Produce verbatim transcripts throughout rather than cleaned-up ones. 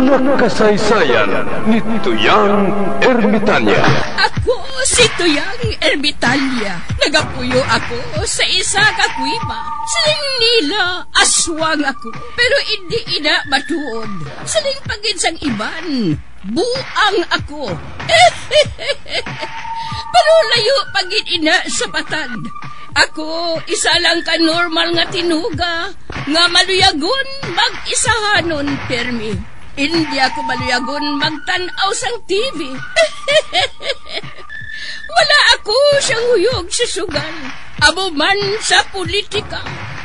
mga kasaysayan ni Toyang Ermitanya. Ako si Toyang Ermitanya. Nagapuyo ako sa isa kakwima. Siling nila aswang ako, pero hindi ina matuod. Siling paginsang iban, buang ako. Pero layo pagin ina sa batad. Ako, isa lang ka normal nga tinuga, nga maluyagon mag-isahanon, permi. Hindi ako maluyagon magtanaw sang T V. Wala ako siyang huyog sa sugal, abo man sa politika.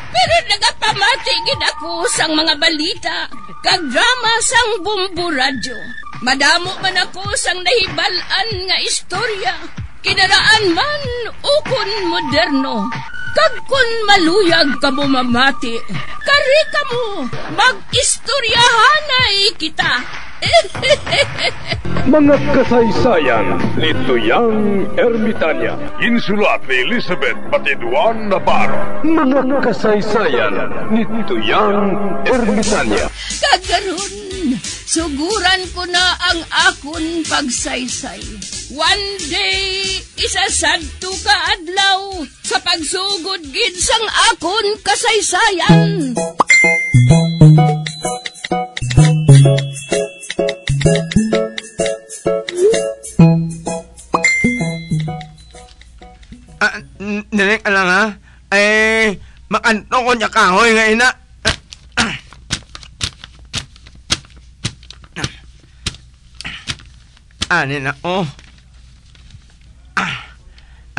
Pero nagapamatigin ako sang mga balita, kagdrama sang Bombo Radyo. Madamo man ako sang nahibalan nga istorya. Kinaraan man o kun moderno, kag kun maluyag ka mo mamati, kari ka mo, mag-istoryahanay kita. Mga kasaysayan ni Toyang Ermitanya, insulat ni Elizabeth Batiduan Navarro. Mga kasaysayan ni Toyang Ermitanya. Kagaroon, suguran ko na ang akon pagsaysay. One day, isasadto ka adlaw sa pagsugod gid sang akon kasaysayan. Neneng ala nga, eh, makanto ko niya kahoy nga ina. Ani na ko.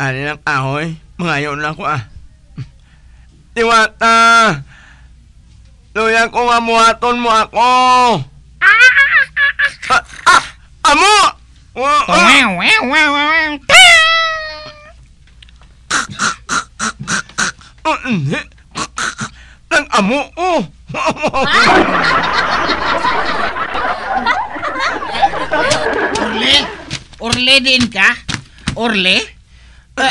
Ani ng kahoy, mangayaw na ko ah. Tiwata, luya ko nga muhaton mo ako. Ah, ah, amo! Wow, wow, wow, wow, nang amo oh. Orle, orle din ka? Orle? Uh,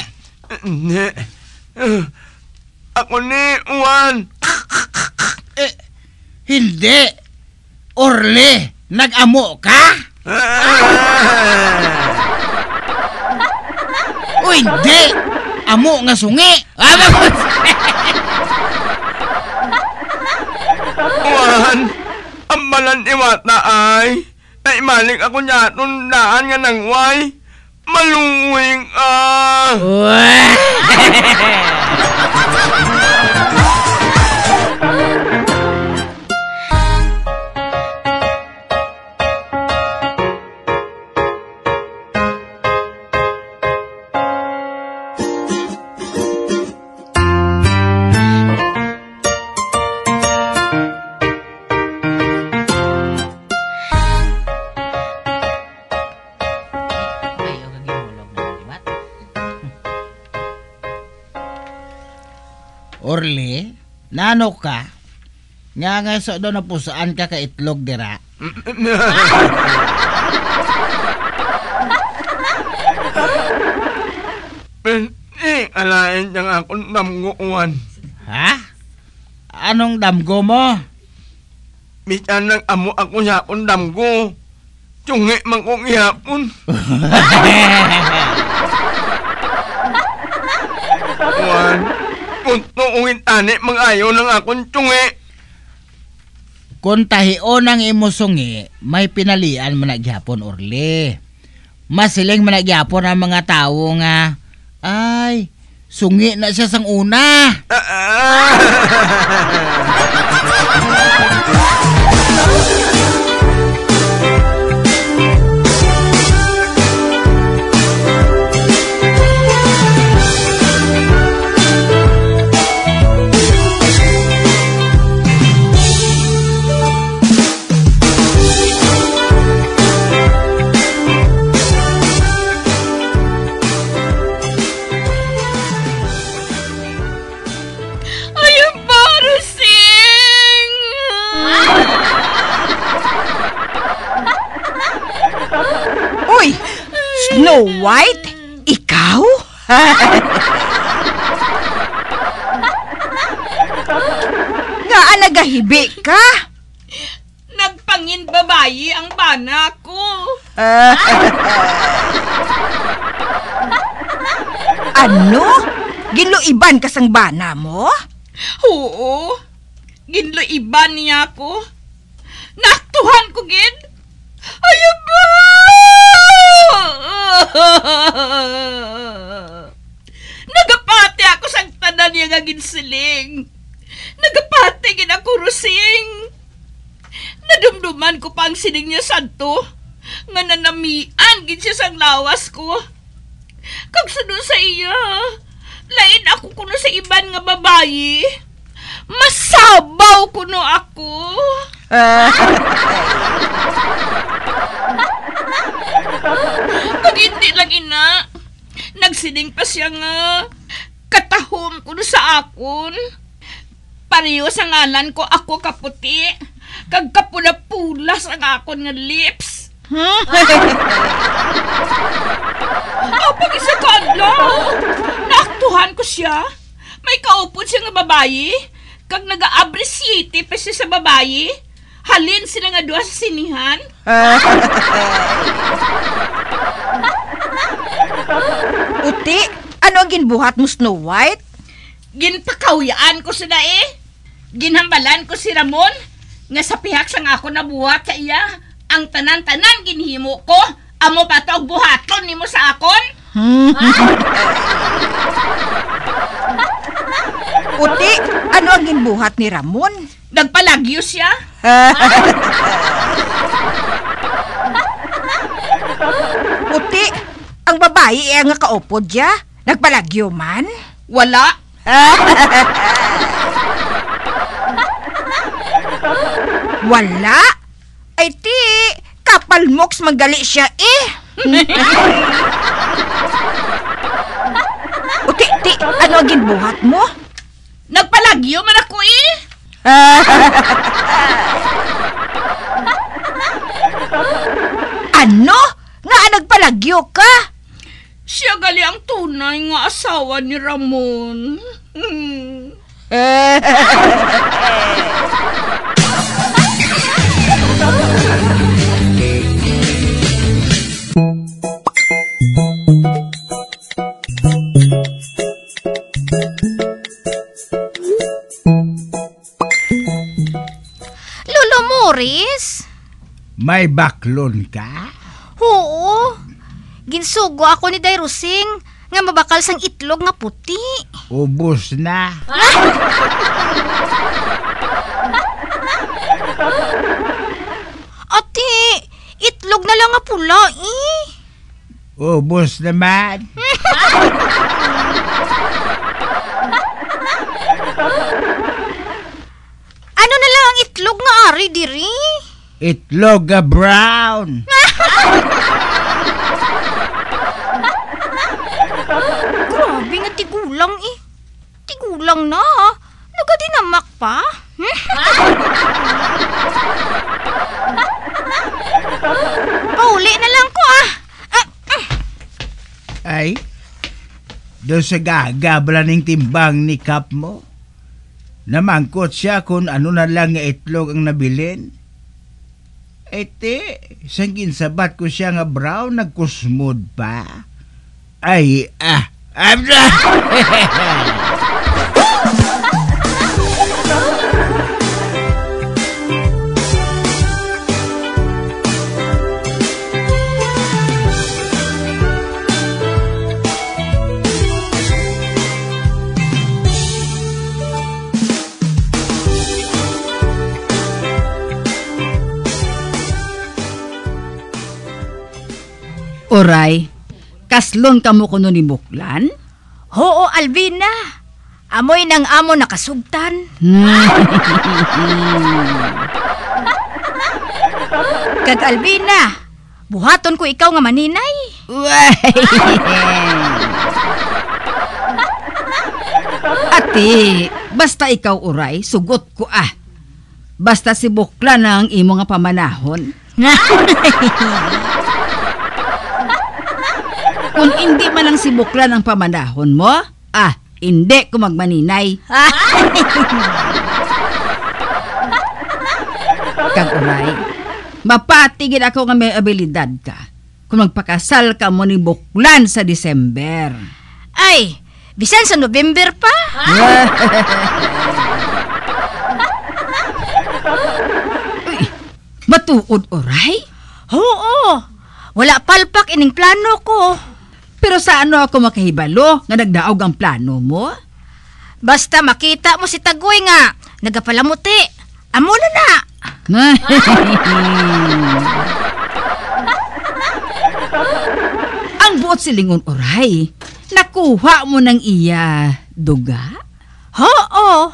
uh, ako ni Juan. Uh, hindi. Orle, nag-amo ka? O hindi. Amo nga sungi. Juan, ang malan iwata ay, ay malik ako niya tundaan nga ng way, maluwing ah. Orle, nano ka? Nga nga so daw na pusaan ka ka itlog dira. Eh, alain niyang akong damguan. Ha? Anong damgo mo? Misan nang amo ako niya akong damgo. Tsungi man kong ihapon. Juan, punto ungin tani, mag-ayaw ng akong tsungi. Kung tahio ng imusungi, may pinalian managyapon, Orle. Masiling managyapon ang mga tao nga, ay, sungi na siya sang una. Snow White? Ikaw? Nga alagahibi ka? Nagpangin ba babayi ang bana ko. Ano? Giluiban ka sang bana mo? Oo. Giluiban niya ako. Naktuhan ko, gid. Ayaw ba? Nagapate ako sang tanan niya nga ginsiling. Nagapate ginakurusing. Nadumduman ko pang siling niya santo. Nga nanamian gin siya sang lawas ko. Kagsunod sa iya, lain ako kuno sa iban nga babayi. Masabaw kuno ako. Pag hindi lang ina, nagsiling pa siya nga katahom kuno sa akon. Pareho sa ngalan ko ako kaputi. Kagkapula-pulas ang akon nga lips. Huh? Oh, pag-isa ka, Allah! Naaktuhan ko siya. May kaupod siya nga babayi. Kag naga-appreciate pa siya sa babayi. Halin sila nga doon sa sinihan. Uti, ano ang ginbuhat mo, Snow White? Ginpakawyaan ko sila eh. Ginhambalan ko si Ramon. Nga sa pihak sang ako nabuhat sa iya. Ang tanan-tanan ginhimo ko, amo pa to buhaton nimo sa akon. Uti, ano ang ginbuhat ni Ramon? Nagpalagyo siya. Uti, ang babae ay nga kaupod ya. Nagpalagyo man? Wala. Wala? Ay ti, kapal moks magali siya eh. Uti, ti, ano ang ginbuhat mo? Nagpalagyo man ako eh. Ano? Nga nagpalagyo ka? Siya gali ang tunay nga asawa ni Ramon. Hmm. Lolo Morris? May baklon ka? Oo. Ginsugo ako ni Dairusing nga mabakal sang itlog nga puti. Ubos na. Ate, itlog na lang nga pula eh. Ubos naman. Ano na lang ang itlog nga ari diri? Itlog nga brown. Grabe nga tigulang eh. Tigulang na ha. Nagadinamak pa. Pauli na lang ko ah. ah, ah. Ay, doon sa gagabla ng timbang ni Kap mo. Namangkot siya kung ano na lang nga itlog ang nabilin. Ete, sang ginsabat ko siya nga brown, nagkusmod pa. Ay, ah, abla! Oray, kaslon ka mo kuno ni Buklan? Oo, Alvina. Amoy ng amo nakasugtan. Kag Alvina, buhaton ko ikaw nga maninay. Ate, basta ikaw, Oray, sugot ko ah. Basta si Buklan ang imo nga pamanahon. Kung hindi man lang si Buklan ang pamanahon mo, ah, hindi ko magmaninay. Kag Uray, Mapatigid ako nga may abilidad ka kung magpakasal ka mo ni Buklan sa December. Ay, bisan sa November pa? Uy, matuod oray? Oo, wala palpak ining plano ko. Pero sa ano ako makahibalo nga nagdaog ang plano mo? Basta makita mo si Tagoy nga, nagapalamute. Amo na na! Ang buot silingon oray, nakuha mo ng iya duga? Oo!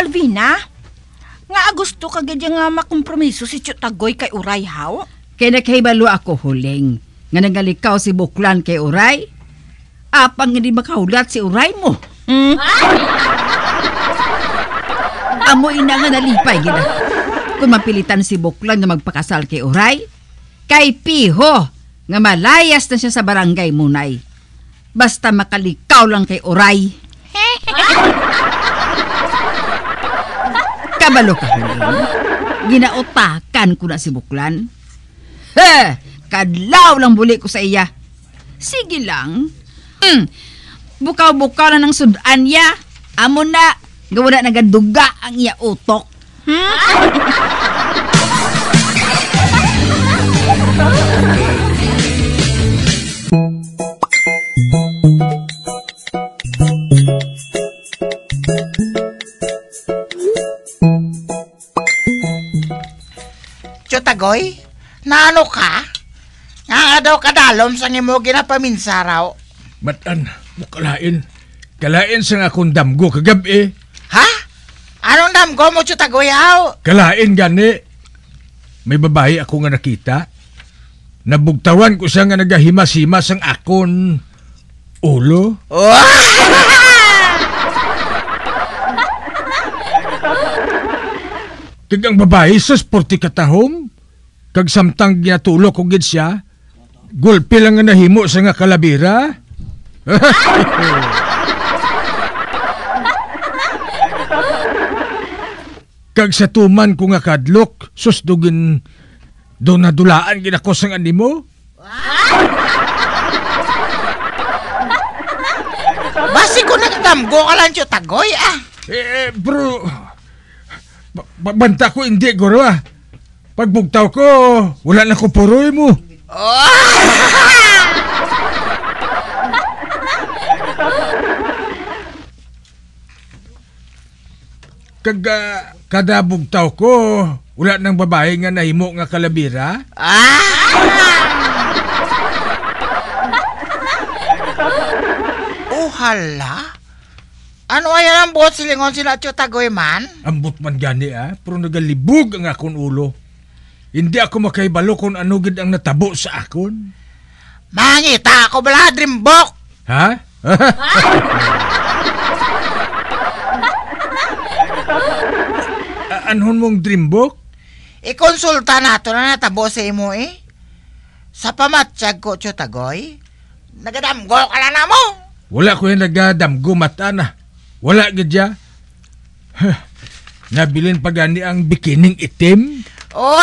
Alvina, nga gusto kagad nga makompromiso si Tiyo Tagoy kay Uray haw? Kaya nakahibalo ako huling, nga nangalikaw si Buklan kay Uray, apang hindi makaulat si Uray mo. Mm. Amo ina nga nalipay gina. Kung mapilitan si Buklan na magpakasal kay Uray, kay Piho, nga malayas na siya sa Barangay Monay. Basta makalikaw lang kay Uray. Kabalo ka huling. Ginautakan ko na si Buklan. He! Kadlaw lang buli ko sa iya. Sige lang. Mm. Bukaw-bukaw na ng sudan niya. Amo na. Gawa na nagaduga ang iya utok. Hmm? Tagoy, naano ka? Nga daw kadalom sang imo ginapaminsa raw. Matan, mukalain. Kalain sang akong damgo kagabi. Ha? Anong damgo mo, Tiyo Tagoy, aw? Kalain gani. May babae ako nga nakita. Nabugtawan ko siya nga nagahimas-himas ang akon ulo. Oh! Kagang babae sa sporty katahong. Kag samtang ginatulok ko gid siya, gulpi lang nga nahimo sa nga kalabira. Kag sa tuman ko nga kadlok, sus dugin do nadulaan gid ako sang animo. Basi ko nagdamgo ka lang, Tiyo Tagoy, ah. Eh, eh bro, babanta ko hindi, guro, ah. Pagbugtaw ko, wala na ko puroy mo. Oh! Kag, uh, kada bugtaw ko, wala nang babae nga nahimo nga kalabira. Ah! Oh, hala? Ano ayan ang buot silingon sila, Tiyo Tagoy, man? Ang buot man gani, ah. Pero nagalibog ang akong ulo. Hindi ako makaibalo kung ano gid ang natabo sa akon. Mangita ako bala, Drimbok! Ha? Anhon mong Drimbok? Ikonsulta nato na natabo sa imo, eh. Sa pamatsyag ko, Tiyo Tagoy, nagadamgo ka lang na mo! Wala ko yung nagadamgo, matana. Wala gid ya. Nabilin pa gani ang bikining itim. Wow!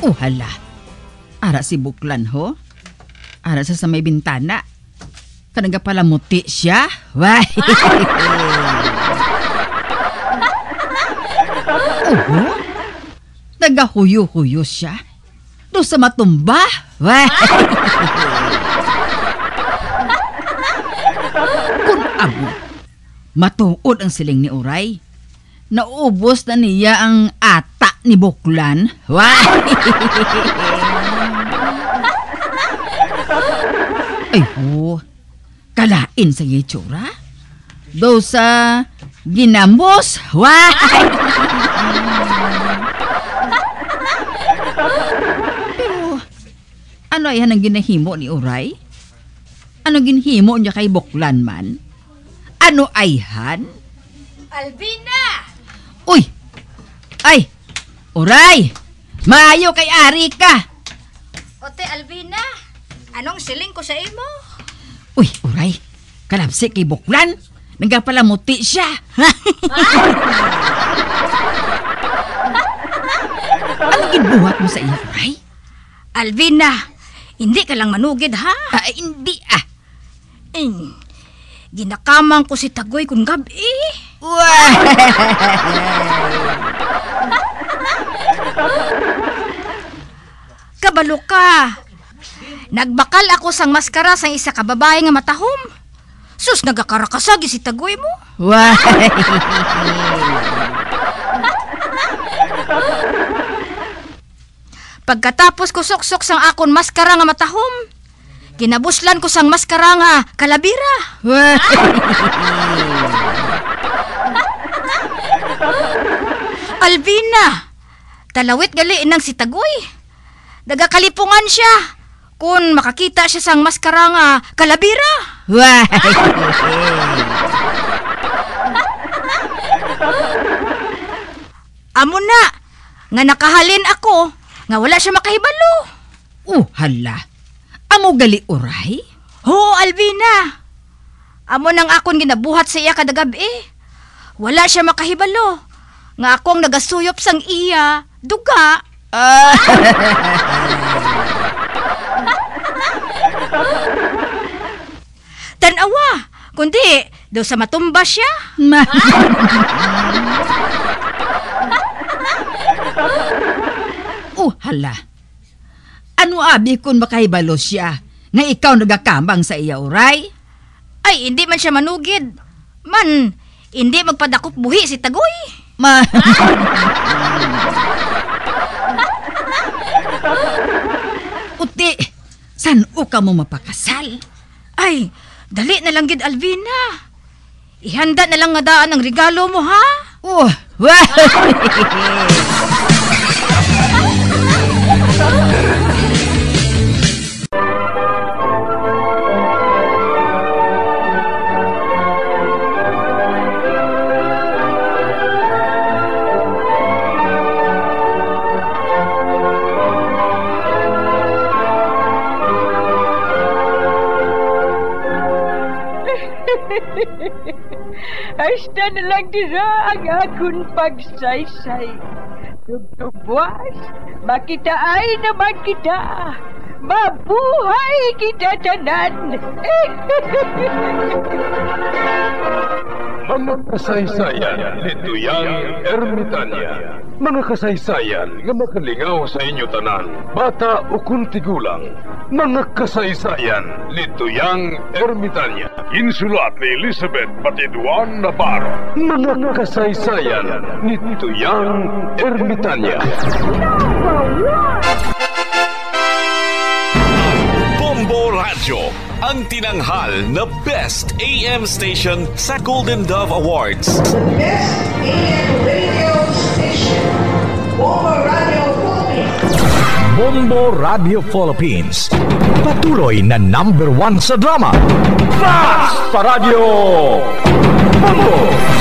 Oh, hala. Ara si Buklan, ho? Ara sa may bintana. Kanaga pala muti siya. Wah! Uho? Nagahuyo-huyo siya. Doon sa matumba. Wah! Amo, matuod ang siling ni Uray. Naubos na niya ang ata ni Buklan. Wah! Ay ho, kalain sa yitsura. Daw sa ginambos. Wah! Pero, ano yan ang ginahimo ni Uray? Ano ginhimo niya kay Buklan man? Ano ayhan? Alvina! Uy! Ay! Uray! Maayo kay ari ka! Ote, Alvina! Anong siling ko sa imo? Uy, Uray! Kalapsi kay Buklan! Nagapalamuti siya! Ano ginbuhat mo sa iyo, Uray? Alvina! Hindi ka lang manugid, ha? Ah, hindi, ah! In, ginakamang ko si Tagoy kung gabi. Wow! Kabalo ka. Nagbakal ako sang maskara sang isa ka babae nga matahom. Sus, nagakarakasagi si Tagoy mo. Wow! Pagkatapos ko suksok sang akon maskara nga matahom, kinabuslan ko sang maskara nga kalabira. Alvina, talawit gali inang si Tagoy. Dagakalipungan siya kun makakita siya sang maskara nga kalabira. Amo na nga nakahalin ako nga wala siya makahibalo. Oh, hala. Amo gali, Uray? Oo, Alvina. Amo nang akong ginabuhat sa iya kadagabi. Wala siya makahibalo. Nga akong nagasuyop sang iya, duga. Uh. Tanawa, kundi daw sa matumba siya. Oh, hala. Ano abi kung makahibalo siya na ikaw nagakambang sa iya, Uray? Ay, hindi man siya manugid. Man, hindi magpadakop buhi si Tagoy. Ma... Uti, saan o ka mo mapakasal? Ay, dali na lang gid, Alvina. Ihanda na lang nga daan ang regalo mo, ha? Oh, wow! Hasta na lang dira ang akong pagsaysay. Tugtubuas, makita ay naman kita. Mabuhay kita tanan. Mga kasaysayan ni Toyang Ermitanya. Mga kasaysayan nga makalingaw sa inyo tanan, bata o kuntigulang. Mga kasaysayan ni Toyang Ermitanya. Insulat ni Elizabeth Batiduan Navarro. Mga kasaysayan ni Toyang Ermitanya. Bombo Radyo, ang tinanghal na Best A M Station sa Golden Dove Awards. The Best A M Radio Station, Bombo Radyo Philippines. Bombo Radyo Philippines, patuloy na number one sa drama. Fast Paradyo! Bombo!